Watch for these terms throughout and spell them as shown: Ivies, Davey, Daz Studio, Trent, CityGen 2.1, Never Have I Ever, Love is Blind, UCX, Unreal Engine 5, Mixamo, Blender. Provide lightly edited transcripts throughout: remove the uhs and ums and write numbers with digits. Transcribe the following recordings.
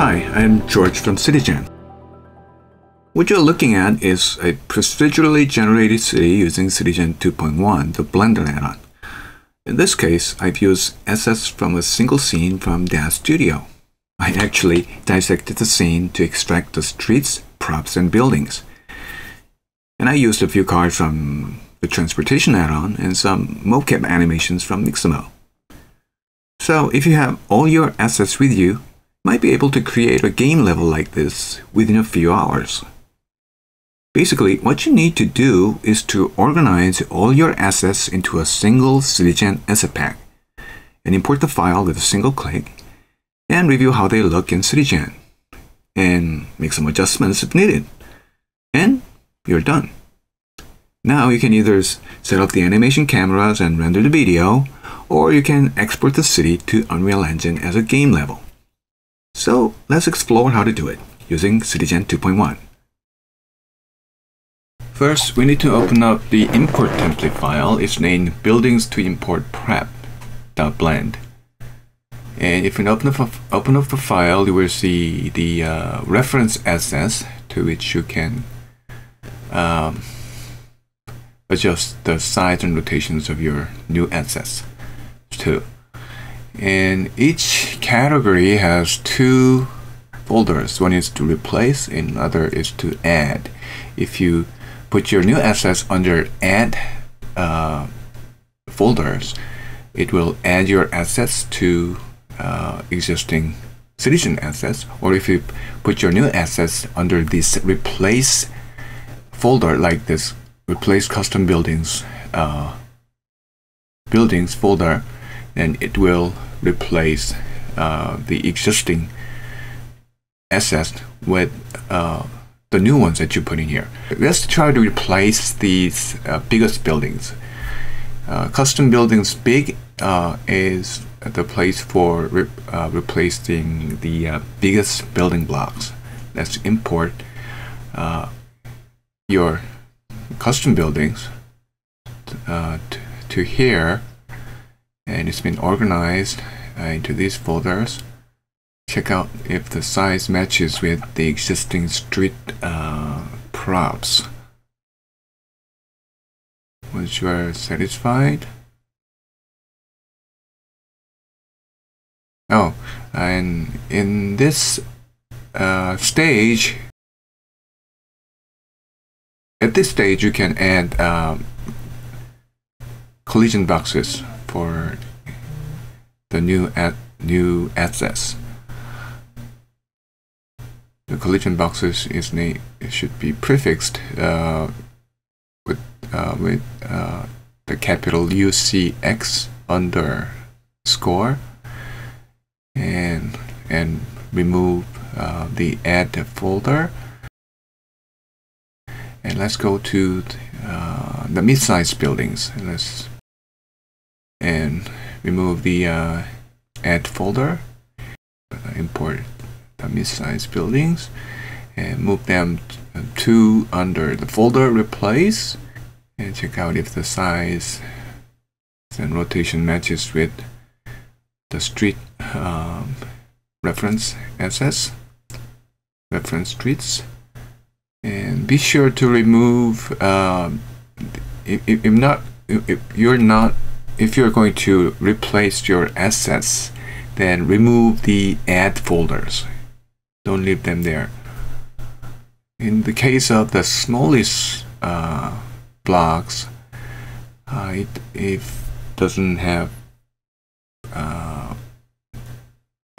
Hi, I'm George from CityGen. What you're looking at is a procedurally generated city using CityGen 2.1, the Blender add-on. In this case, I've used assets from a single scene from Daz Studio. I actually dissected the scene to extract the streets, props, and buildings. And I used a few cars from the transportation add-on and some mocap animations from Mixamo. So if you have all your assets with you, might be able to create a game level like this within a few hours. Basically, what you need to do is to organize all your assets into a single CityGen asset pack and import the file with a single click and review how they look in CityGen and make some adjustments if needed. And you're done. Now you can either set up the animation cameras and render the video, or you can export the city to Unreal Engine as a game level. So let's explore how to do it using CityGen 2.1. First, we need to open up the import template file. It's named buildings to import prep.blend. And if we open up the file, you will see the reference assets to which you can adjust the size and rotations of your new assets too. And each category has two folders. One is to replace and another is to add. If you put your new assets under add folders, it will add your assets to existing CityGen assets. Or if you put your new assets under this replace folder, like this replace custom buildings folder, then it will replace the existing assets with the new ones that you put in here. Let's try to replace these biggest buildings. Custom buildings big is the place for replacing the biggest building blocks. Let's import your custom buildings to here. And it's been organized into these folders. Check out if the size matches with the existing street props. Once you are satisfied. Oh, and in this stage, you can add collision boxes for the new assets. The collision boxes is should be prefixed with the capital UCX underscore, and remove the add folder. And let's go to the mid-sized buildings. And remove the add folder, import the mid-sized buildings, and move them to under the folder replace, and check out if the size and rotation matches with the street reference assets, reference streets. And be sure to remove if you're going to replace your assets, then remove the add folders. Don't leave them there. In the case of the smallest blocks, it doesn't have the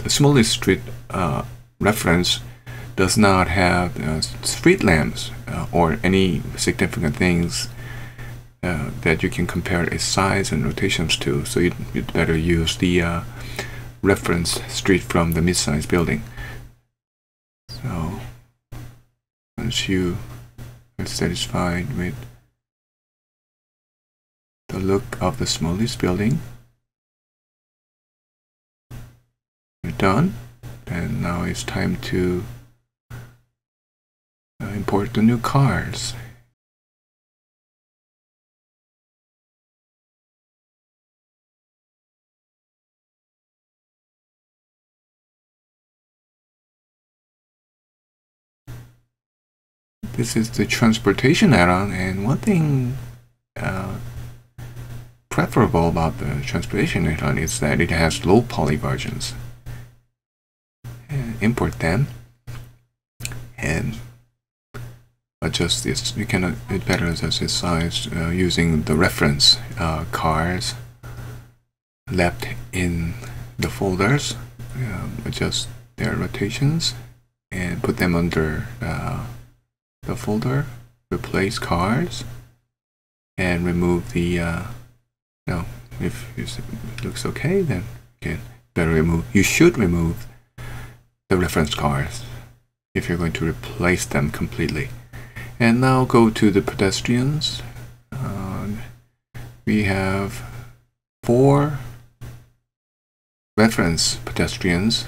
smallest street reference does not have street lamps or any significant things that you can compare its size and rotations to, so you'd better use the reference street from the mid-sized building. So once you are satisfied with the look of the smallest building, you're done. And now it's time to import the new cars. This is the transportation add-on, and one thing preferable about the transportation add-on is that it has low poly versions. And import them and adjust this. You can better adjust this size using the reference cars left in the folders. Adjust their rotations and put them under the folder, replace cars, and remove the no, if it looks okay, then you can better remove. You should remove the reference cars if you're going to replace them completely. And now go to the pedestrians. We have 4 reference pedestrians.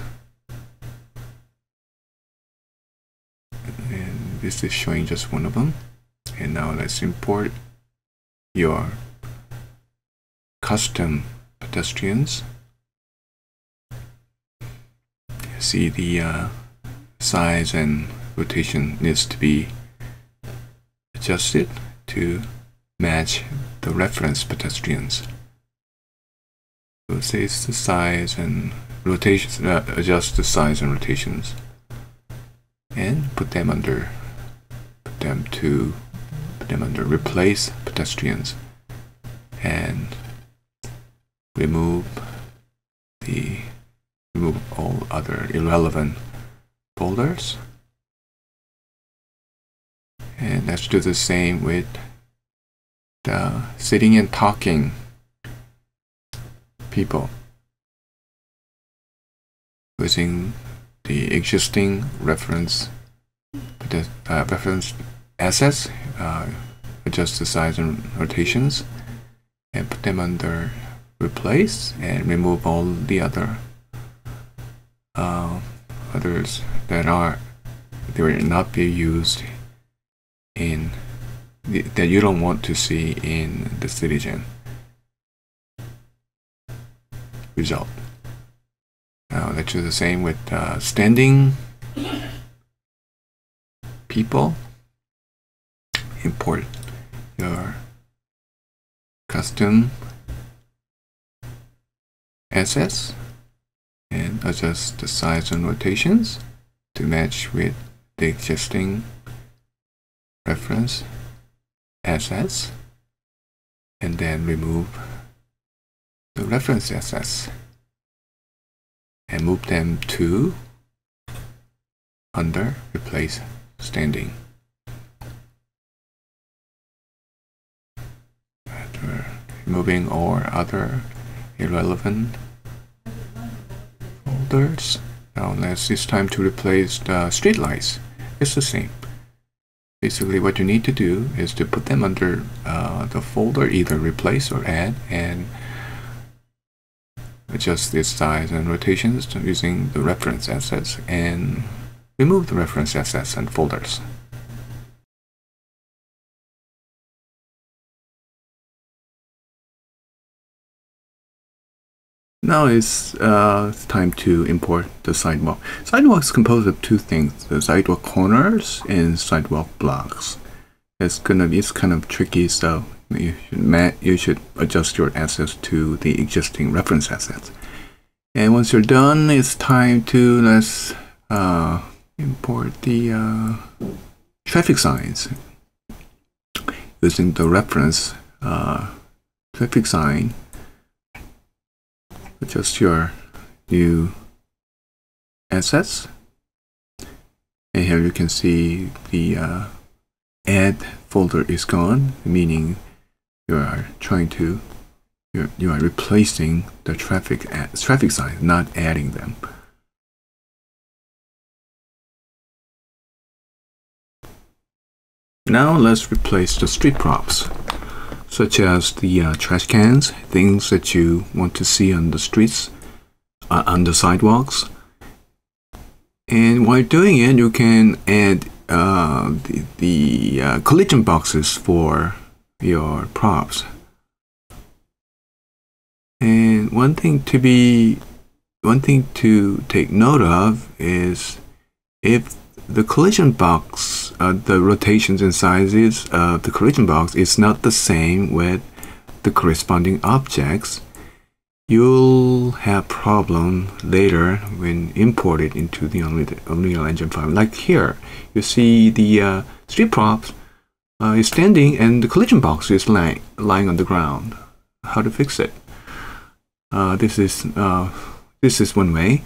And this is showing just one of them. And now let's import your custom pedestrians. See the size and rotation needs to be adjusted to match the reference pedestrians. So it says the size and rotations, adjust the size and rotations, and put them under replace pedestrians, and remove all other irrelevant folders. And let's do the same with the sitting and talking people using the existing reference assets. Adjust the size and rotations and put them under replace and remove all the others that will not be used in that you don't want to see in the CityGen result. Now let's do the same with standing people. Import your custom assets and adjust the size and rotations to match with the existing reference assets, and then remove the reference assets and move them to under replace standing. After removing all other irrelevant folders, now it's time to replace the streetlights. It's the same. Basically, what you need to do is to put them under the folder, either replace or add, and adjust its size and rotations using the reference assets, and remove the reference assets and folders. Now it's time to import the sidewalk. Sidewalk is composed of 2 things: the sidewalk corners and sidewalk blocks. It's kind of tricky, so you should adjust your assets to the existing reference assets. And once you're done, it's time to import the traffic signs using the reference traffic sign. Adjust your new assets, and here you can see the add folder is gone, meaning you are replacing the traffic signs, not adding them. Now let's replace the street props, such as the trash cans, things that you want to see on the streets, on the sidewalks. And while doing it, you can add the collision boxes for your props. And one thing to take note of is if the collision box, the rotations and sizes of the collision box is not the same with the corresponding objects. You'll have problem later when imported into the Unreal Engine 5. Like here, you see the street props is standing and the collision box is lying on the ground. How to fix it? This is one way.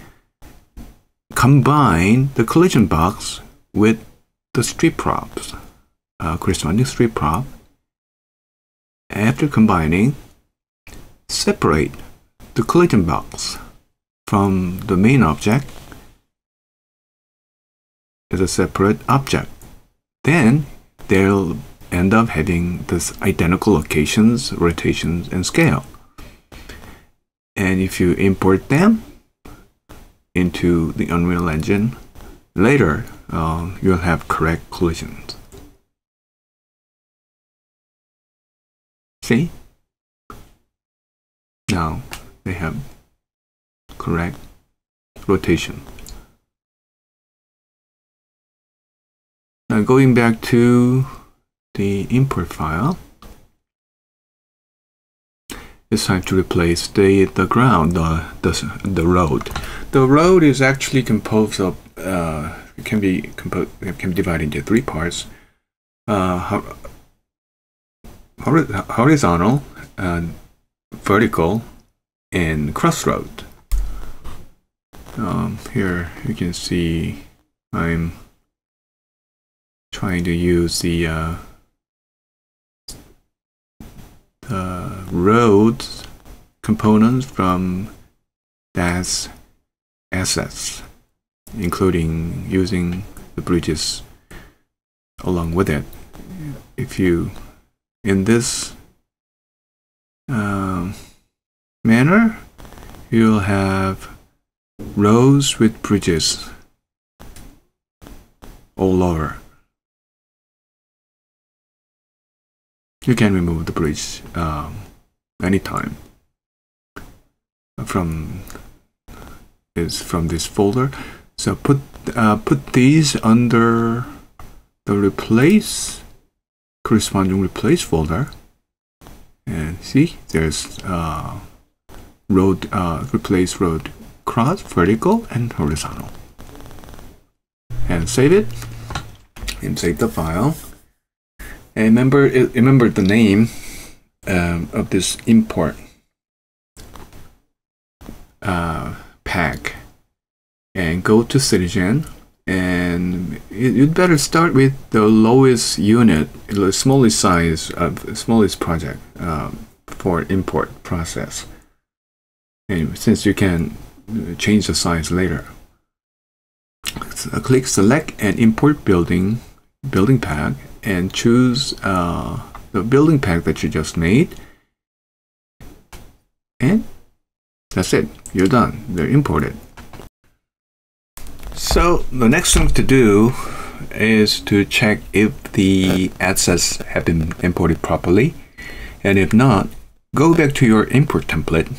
Combine the collision box with the street props, corresponding street prop. After combining, separate the collision box from the main object as a separate object. Then they'll end up having this identical locations, rotations, and scale. And if you import them into the Unreal Engine later, you'll have correct collisions. See? Now they have correct rotation. Now going back to the import file, it's time to replace the ground, the road. The road is actually composed of can be divided into three parts: horizontal, vertical, and crossroad. Here you can see I'm trying to use the roads components from Daz assets, including using the bridges along with it. If you in this manner, you'll have roads with bridges all over. You can remove the bridge anytime from this folder. So put these under the replace, corresponding replace folder, and see there's road, replace road cross, vertical, and horizontal, and save it and save the file. And remember the name of this import pack, and go to CityGen, and you'd better start with the lowest unit, the smallest size of smallest project for import process. And since you can change the size later, so click select and import building pack, and choose the building pack that you just made, and that's it. You're done. They're imported. So the next thing to do is to check if the assets have been imported properly, and if not, go back to your import template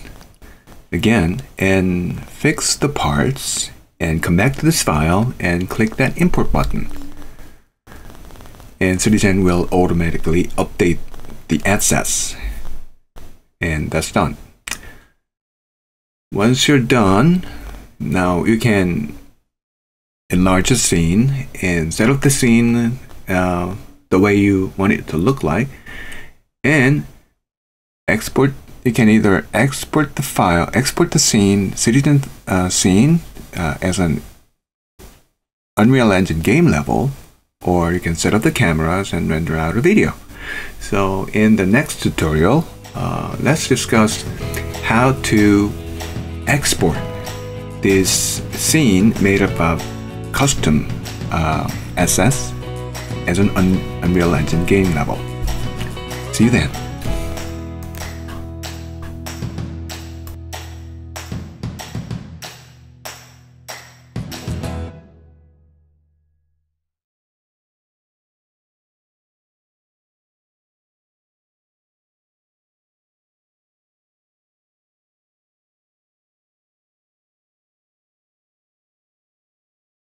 again and fix the parts, and come back to this file and click that import button. And CityGen will automatically update the assets, and that's done. Once you're done, now you can enlarge the scene and set up the scene the way you want it to look like, and export. You can either export the file, export the scene, CityGen scene as an Unreal Engine game level, or you can set up the cameras and render out a video. So in the next tutorial, let's discuss how to export this scene made up of custom assets as an Unreal Engine game level. See you then.